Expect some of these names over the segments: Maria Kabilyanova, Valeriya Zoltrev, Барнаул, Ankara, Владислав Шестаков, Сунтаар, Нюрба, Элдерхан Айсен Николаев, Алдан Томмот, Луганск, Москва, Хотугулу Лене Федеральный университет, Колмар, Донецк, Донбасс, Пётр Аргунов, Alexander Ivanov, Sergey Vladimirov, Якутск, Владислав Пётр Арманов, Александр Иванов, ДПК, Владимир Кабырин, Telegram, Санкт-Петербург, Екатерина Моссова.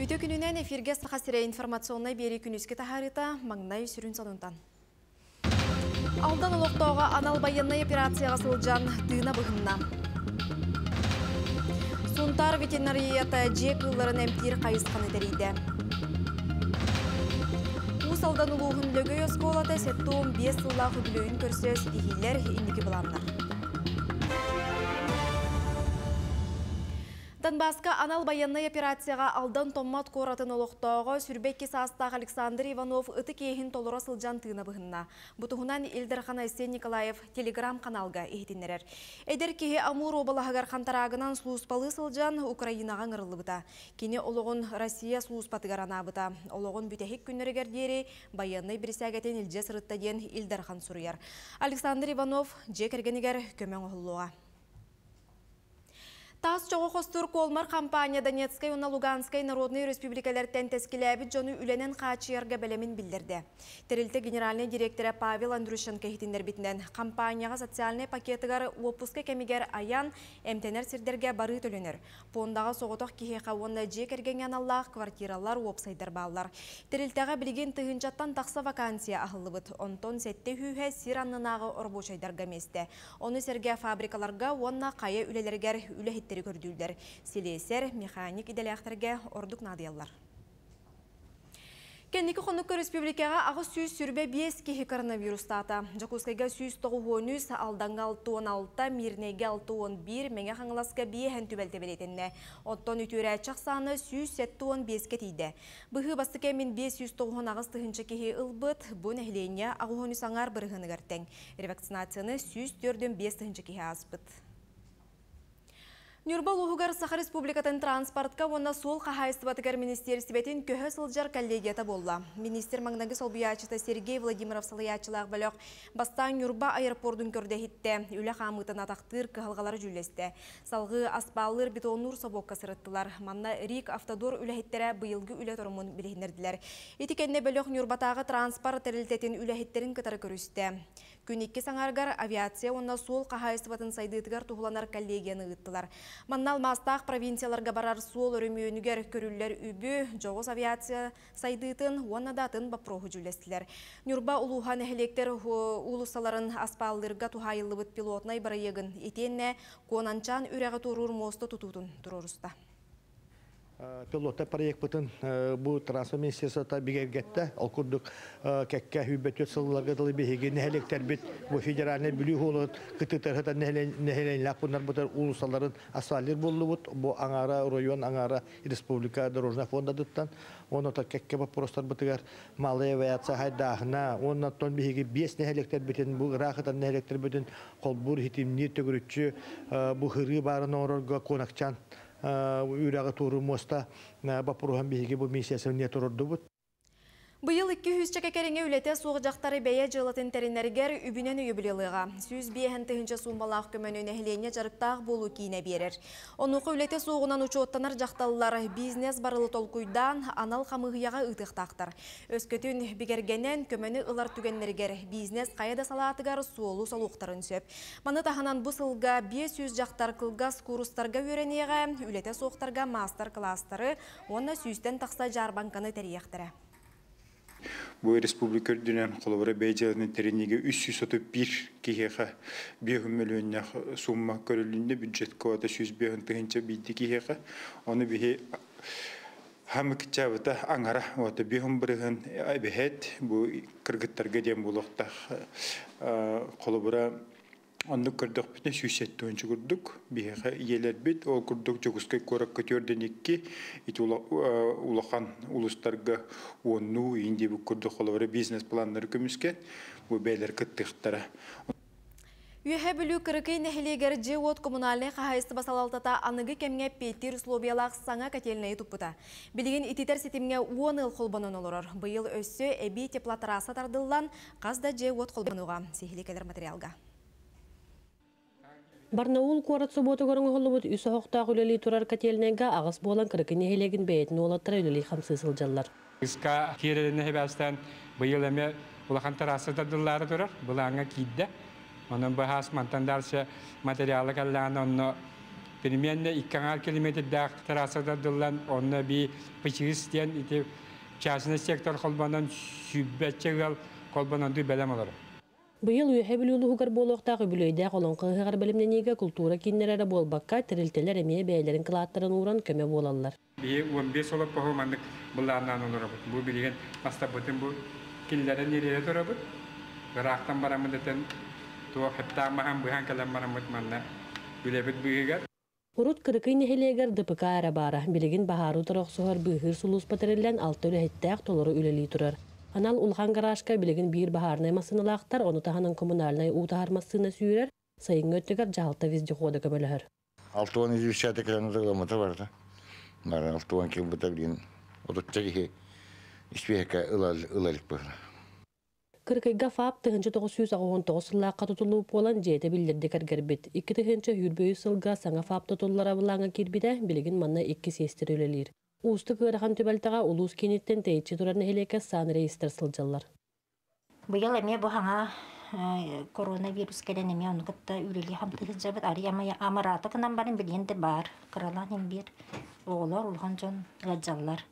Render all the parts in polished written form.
Үйті күнінен эфирге сақасыра информационный бері күнізгі тахарита маңнай сүрін сонынтан. Алдан ұлықтауға анал байынны операцияға сылжан дүйна бұғынна. Сунтар ветеринарията жек ұлларын әмтер қайысқан өтерейді. Ұс алдан ұлығын лөгей өсколаты сәттуым 5 ұлла құбілуін көрсөз егейлер еңдігі бұланнар. Донбасска анал баянный операцияға алдан томмат коратын олықтауға сүрбекке састағы Александр Иванов үті кейхін толыра сылжан тыны бұғынна. Бұтығынан Элдерхан Айсен Николаев Telegram каналға ехетінерер. Эдер кейі Амур обалағығар қантарағынан сұлыспалы сылжан Украинаға ғырылы бұта. Кені олығын Россия сұлыспатығар ана бұта. Олығын бүтәхек күнірігер дері баянный бірсәгетін үлже сұрыттаден Элдерхан сұруяр. Александр Иванов жекергенігер көмен ұғылуға. Тас чоғы қостыр Колмар кампания Донецкай уна Луганскай народный республикалерден тәскіләбі жоны үләнен қачыярға бәлемін білдірді. Терілті генеральный директоры Павел Андрушенкайтиндер бітінен кампанияға социальный пакетігар опуска кәмігер аян әмтенер сірдерге бары төлінер. Пондағы соғытық кейхеқа онына жекерген аналлақ квартиралар опсайдар баллар. Терілтіға білген тығынчаттан тақса вакансия ағылы бұд. Онтон сәтті хүйе сир аннынағы орбошайдарға месті. Оны сірге фабрикаларға онына қайы үлелергер үле gördüler. Silesler mekanik ideleğlerge orduk nadiyalar. Kendiki konuklar Respublikaya ağı süs sürbe biyeski koronavirustata. Jakuskayga süs toğu honus aldangal 16 mirnege 611 menge hanglaska biyehen tübelte beletenne. Otton ütüre çaksanı süs 715 ketiydi. Bıhı bastıkemin 500 toğuhun ağız tıhınçakihi ılbıt, bu nehlenye ağı honus anar bırhını gerten. Revaksinasyonu süs 4-5 tıhınçakihi azbıt. Нюрбал Ухугар Саха Республикатын транспортка онна сол қахайыстыбатыгар министерсибетін көхі сылжар коллегията болла. Министер маңнаги солбиячыта Сергей Владимиров салыячылағы бөліқ бастан Нюрба аэропордың көрдехетті. Үлі қамытын атақтыр кығылғалары жүлесті. Салғы аспалыр бетонур собокқа сырыттылар. Манна Рик автодор үліхеттері бұйылғы үлі тұрымын білігінерділер. Етікенде бөліқ Нюрбатағы транспорт тәрілтетін үліхеттерін кітары көрісті. Күнекке саңаргар авиация онна сол қахайыстыбатын сайдыдығар тұғыланар коллегияны ұйттылар. Маннал мастақ провинцияларға барар суол өрімеуінігер көрілер үбі, жоғыз авиация сайдыйтын, онадатын бапроғы жүлестілер. Нюрба ұлуған әхелектер ұлысаларын аспалырға тұхайылыбыт пилотнай барайығын етенне, конанчан үрәғі тұрур мосты тұтудын тұрырыста. Пилотта проект бүтін бұл трансфер министерсата бігергетті. Ол күрдік кәкке хүббәт өтсіліларға дылы бігеге нәхеліктер біт. Бұл федеральный бүлі ғолығын күттіктәрхата нәхеленләк бұнар бұтар ұлысаларын асалер болу бұд. Бұл аңара, район, аңара, республика дорожна фонда дұттан. Оны та кәкке бапростар бұтығар малай авиация хайдағына. Оның тон бігеге 5 нәхеліктер бітін, бұл рахыта нәхеліктер бітін. Қолбұр, хитимнер, төгірітші, бұл ғырғы барын орырға конақчан. Үйрәгі тұру моста бапыруған бейге бұл миссиясын не тұрырды бұд. Бұйыл 200 чәкәкәріңе үләте соғы жақтары бәйе жылатын тәрінәргер үбінен үйбілеліға. Сүйіз бейхін тіхінші сұмбалақ көмінің әхілене жарықтағы болу кейіне берер. Онуқы үләте соғынан ұчуоттанар жақталылар бизнес барылы толқуйдан анал қамығыяға ұйтықтақтар. Өскөтін бігергенен көміні ұлар түгенлергер бизнес қайада салатығар суолу салуқтарын сөп. Маны таханан бұсылға 500 жақтар қылғас курустарға өренеға, үләте соқтарға мастер-кластары, онна сүйістен тақса жарбанканы тәрияқтыры. Bu Respublika Ördünen Kolabara Beyciğaz'ın tereniğe 331 kiheka bir milyonlar summa görülünde bütçet kovada 100 tıhınca bildi kiheka. Onu bihi hem kıçavata Ankara ve bir bırağın abihet bu kırgıtlar gediyen bulakta Kolabara Anlık kırdık bitne 107 önce kırdık. Bihe yeler bit, o kırdık çoğuskay korak kötüyor denek ki, iti ulağan uluslarga onu indi bu kırdık olavara biznes planları kömüsken, bu beyler kıttıqtara. Үйәхі бүлі күрікей нәхілегер джеуот коммуналіне қағайысты басалалтата анығы кәмге петтер слобиялақ саңа кәтеліне тұппыта. Білген итетер сетімге 10 ұл қолбанын олырыр. Бұйыл өссі әбей теплатраса тардылдан қазда джеуот қолбануға. Сехілекелер материалға. Барнаул қорат сұботы көріңі қолыбыт үсі хоқтағы үлелей тұрар кәтелінеге ағыс болан кірікіне елеген бәйетін олаттыра үлелей қамсыз ұлжалар. Қысқа кереліні әбәстен бұйыл әме ұлақантар асырдадылары тұрар, бұл аңа кейді. Оның бұға асмантандаршы материалы кәлләңі Benimle ikkanar kilometre daha terasada dolan onunla bir pişiristiyen iti çarşında sektör kolbandan sübbetçe gal kolbandan duy belem olur. Bu yıl üyehe biliyordu hukar bol oktağ bülöyde olan kıhar belimden yege kultura kinlere bol bakka terilteler emeye beylerin kılaatlarına uğran köme bolanlar. Bir 15 olup boğumandık bulandan olur. Bu bilgen hasta bütün bu kinlere nereye durur bu? Gıraktan baramıdeten tuğuk heptan mağam buhan kalem baramıdmanlar. Bülebet büyüger. Урут кырыкын хелегер ДПК арабара билигин бахару тарохсугар быхыр сулус патереллен алтылы хеттак толору үлели турар. Анал улхан гарашка билигин бир бахарнай масыналактар ону таһанын коммунальнай утаармасына сүйрер, сайын өттөгөр жалта вездехода көмөлөр. 650 километр бар да. Мара 6 километр билин. Уруттеги ишвека ылалык бар. Kırkayga fab tıhınca 999 yıllarka tutulup olan jete bildirdi kergerbet. İki tıhınca hürböyü sılga sana fab tutullara bulana kirbide bilgin manna iki sestirülelir. Ustu kırahan tübeltağa ulus kenitten teyitçi duran heleke san reistir sılcalar. Bu yıl eme bu hana koronavirüs gelen eme onu gıtta üreli ham tıhınca bet arayamaya amaratı kınan barın bilgen de bar. Kıralan hem bir oğlar ulhan can gıcallar.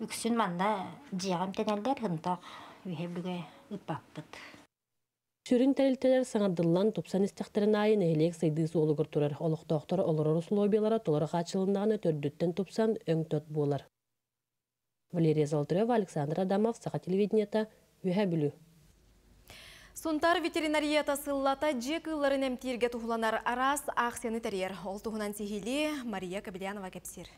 Üksün manna ciham teneller hıntaq. Sürün terilteler sanadıllan topsan istekterin ayın ehliyek saydısı olugur turar. Oluk doktor olururus lobiyalara tolaraq açılındağını tördütten topsan ön töt boğular. Valeriya Zoltrev, Alexander Ivanov, Saha televideniyata ühe bülü. Suntar veterinariyata sıllata jek ılların emtirge tuhlanar aras aksiyonu teriyer. Oltuğunan sihili Maria Kabilyanova kepsir.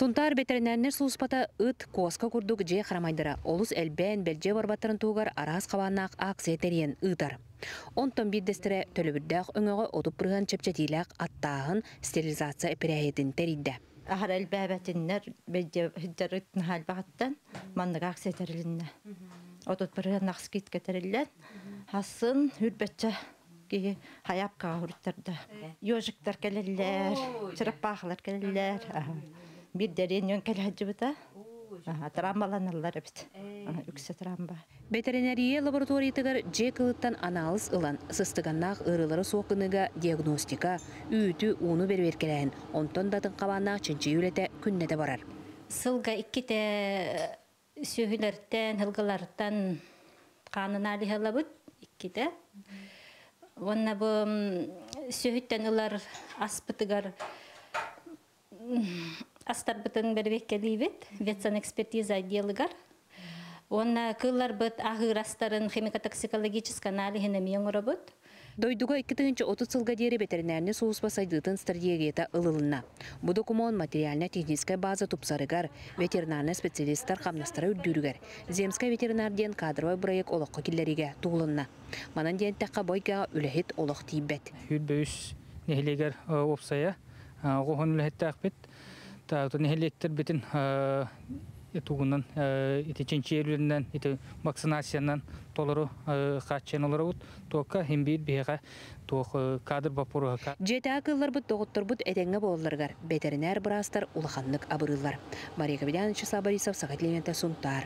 Сунтар ветеринарнер сулуспата ыт коска курдук же харамайдыра. Олус элбен белже барбаттарын туугар арас кабанак акция терен ыдар. Онтон биддестире төлөбүрдак өңөгө отуп бурган чепчетилак аттагын стерилизация эпереетин теридде. Ахар элбебетиннер белже хиддерыттын халбаттан мандык акция терилинне. Отуп бурган акскит кетериллер. Хасын үрбетче ki hayap kahurtarda. Ёжиктер келелер, чырапахлар келелер. Bir derin yönkel hacı bıta, trambalanırlar bit, yükse tramba. Veterinariye laboratoriyatlar cekılıttan analiz ılan, sıstıgannak ırıları soğukınıga diagnostika, üyütü onu berberkeleyen, ondan dadın kabannak çinci yülete künne de varar. Sılga iki de sühülerden, hılgılardan kanın alihela bit, iki de. Onunla bu sühütten ılar aspıtıgar, Astar bütün bervekeli bit, vetsan ekspertiza ediyorlar. Ona kıllar bit ahır astarın kimikatoksikolojik kanali henemiyen robot. Doyduğu 2030 yılga deri veterinerine soğuspa saydıtın stratejiyata ılılına. Bu dokument materyalne tekniske baza topsarıgar, veterinarne spesialistler kamnastara üddürüger. Zemska veterinarden kadroy proyek olaqqa killerige tuğulunna. Manan diyen taqa boyga ülehit olaq tibbet. Hürböyüs nehliger opsaya, qohon ülehit taqbet. Tahtın helikter bütün etuğundan, iticinci yerlerinden, iti vaksinasyondan doları kaçan olarak toka hem bir biha toka kadr baporu. Jeta akıllar bud doktor bud etenge bollargar, veteriner brastar ulhanlık abırırlar. Maria Kabilyanova, Sabarisov, Saha televideniyata suntar.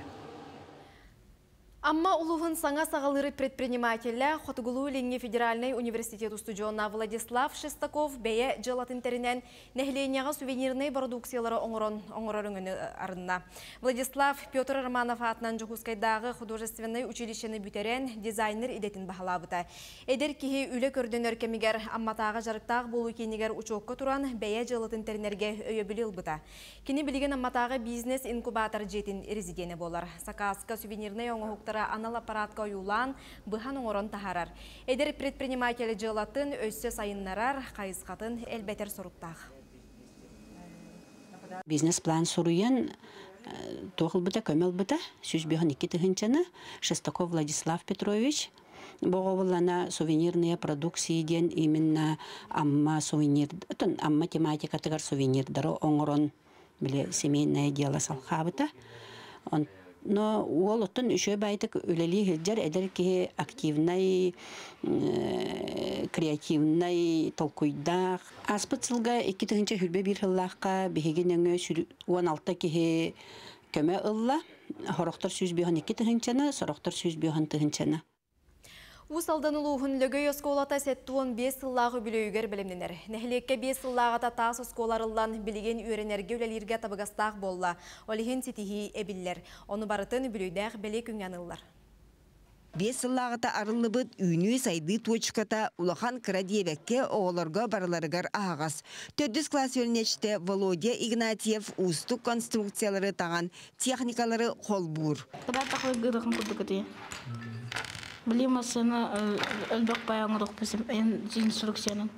Amma улуғын саңа сағалыры предпринимателі Хотугулу Лене Федеральный университет устуджона Владислав Шестаков бәе желатын терінен нәхленияға сувенирней продукциялары оңырын арынна. Владислав Пётр Арманов атынан Жухускайдағы художественный училищені бүтерен дизайнер идетін бағалабыта. Эдер кейі үлі көрден өркемігер амматаға жарықтағы болу кенігер учоққа тұран бәе желатын терінерге өйе біліл бұта. Кені білген амматаға бизнес инкубатор жетін резидені болар. Сакаска сувенирней оңы Anal aparat koyulan bıhan oran taharar. Eder предприниматели jelatın özse sayınlarar kayıskatın elbeter soruktağ. Biznes plan soruyan toğıl bıda kömel bıda 112 tıhınçanı Şestakov Vladislav Petrovich Боговлана сувенирные продукции ден именно amma сувенир amma тематика тыгар сувенир дару оңрон биле семейное дело салхабыта. Он Но уолоттон üşe baytık öleli hıcar eder ki aktivnay, kreativnay tolkuydağ. Aspıtsılga iki tığınca hülbe bir hıllaqqa behegin öngö 16 kehe köme ılla. Horoqtar 112 tığınçana, soroqtar 112 tığınçana. Усалдан улуғын лөгөй осколата сеттуын 5 сыллағы білеугер білімненер. Нәхілекке 5 сыллағата тас осколарылдан білген үйренерге өлелерге табығастақ болла. Олеген сетихи әбіллер. Оны барытын білеудәқ білек үңгеніллар. 5 сыллағата арылыбыт үйіні сайды точката улахан крадиевекке оғыларға барыларығар ағас. 4 класс өлінеште Володя Игнатьев ұстық конструкциялары таған техникалары қол бұр. Блимасына өлбәк баяңырық бізім инструкцияның.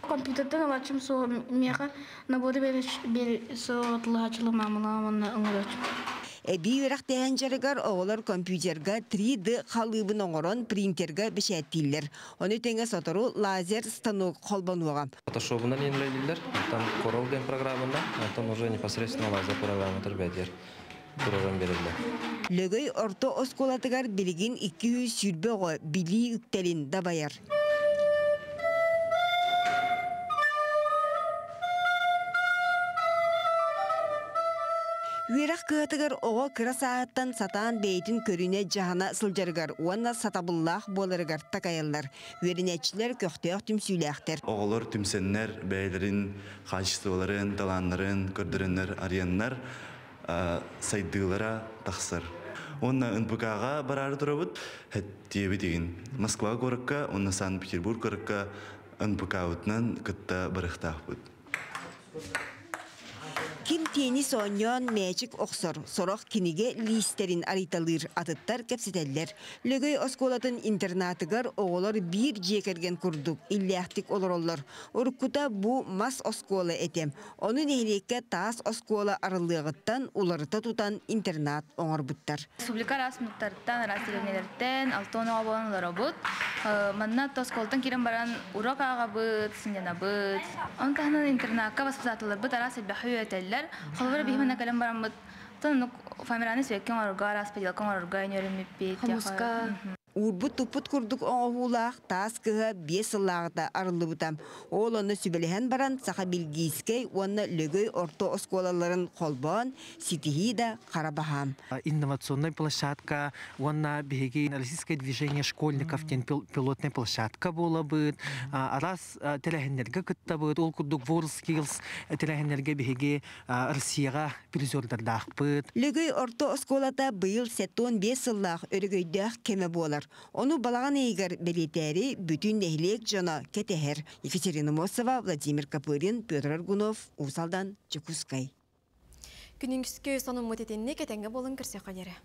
Компьютердің алачым соғы мияға набоды бәрі соғы атылы ачылы мамыламына ұңыр өчіп. Эбей өрақтайын жарығар оғылар компьютерға 3D қалыбын оңырын принтерға бішәттейлер. Оны тәңі сатыру лазер станок қолбануға. Фотошопынан енілейлер, королден программында, антон уже непосредственно лазер программы тұрбәдер. Лөгөй орто осколатығар білген 200 сүрбеғі білі үктәлін дабайар. Үйрақ күйатығыр оғы кыра сааттан сатаан бейтін көріне жағына сылжарығар, уанна сатабыллақ боларығар тақайылар. Үйрінетшілер көқтеуқ түмсүйләқтер. Оғылыр түмсеннер, бәйлерін, қашыстыларын, таланларын, көрдірінлер, арянлар сайдылара тақсыр. Онна НПК-ға барары тұрабыд, әттебі деген. Москва көрікка, онна Санкт-Петербург көрікка НПК-ұтынан күтті барықтақ бұд. Ким тени соньон мәчік оқсыр, сорақ кенеге листерин ариталыр, атыттар кәпсетәлілер. Лөгөй осколатын интернатығар оғылар бір жекерген күрдік, илләқтік олар. Уркута бұ мас осколы әтем. Оны нәйлекке таас осколы арылығыттан, оларыта тұтан интернат оңыр бұттар. Сублика расмыттарыттан, растеренелерден, алтонуға болан олар бұд. Маннат осколтан керен баран урок аға бұд, синдена бұд. Оны тағынан интернатқа баспызатылыр бұд, арас әлбәхүй әтәлілер. Холвар бихмана калем барамбат, танук фамираны свекин оргара, спеделкан оргайни оремипет. Хамуска. Урбут тупут курдук оңулах таскыга бесылларда арылыбытам. Олоны сүбелген баран сахабилгийскей уанна лөгөй орто осколаларын холбон, ситихи да карабахам. Инновационная площадка, уанна беги аналитическое движение школьников, тен пилотная площадка была бы. Раз телегенерга кытта будет, ол курдук ворскилс, телегенерга беги Россияга призёрдардах будет. Лөгөй орто осколата быйыл сеттон бесыллах өргөйдах кеме болар. Onu balağın eğer belirleri bütün nehliyek cana keteher. Екатерина Моссова, Владимир Кабырин, Пётр Аргунов, Усалдан, Чекускай. Күніңізгі соның мұтетініне кетенге болын кірсе қанері.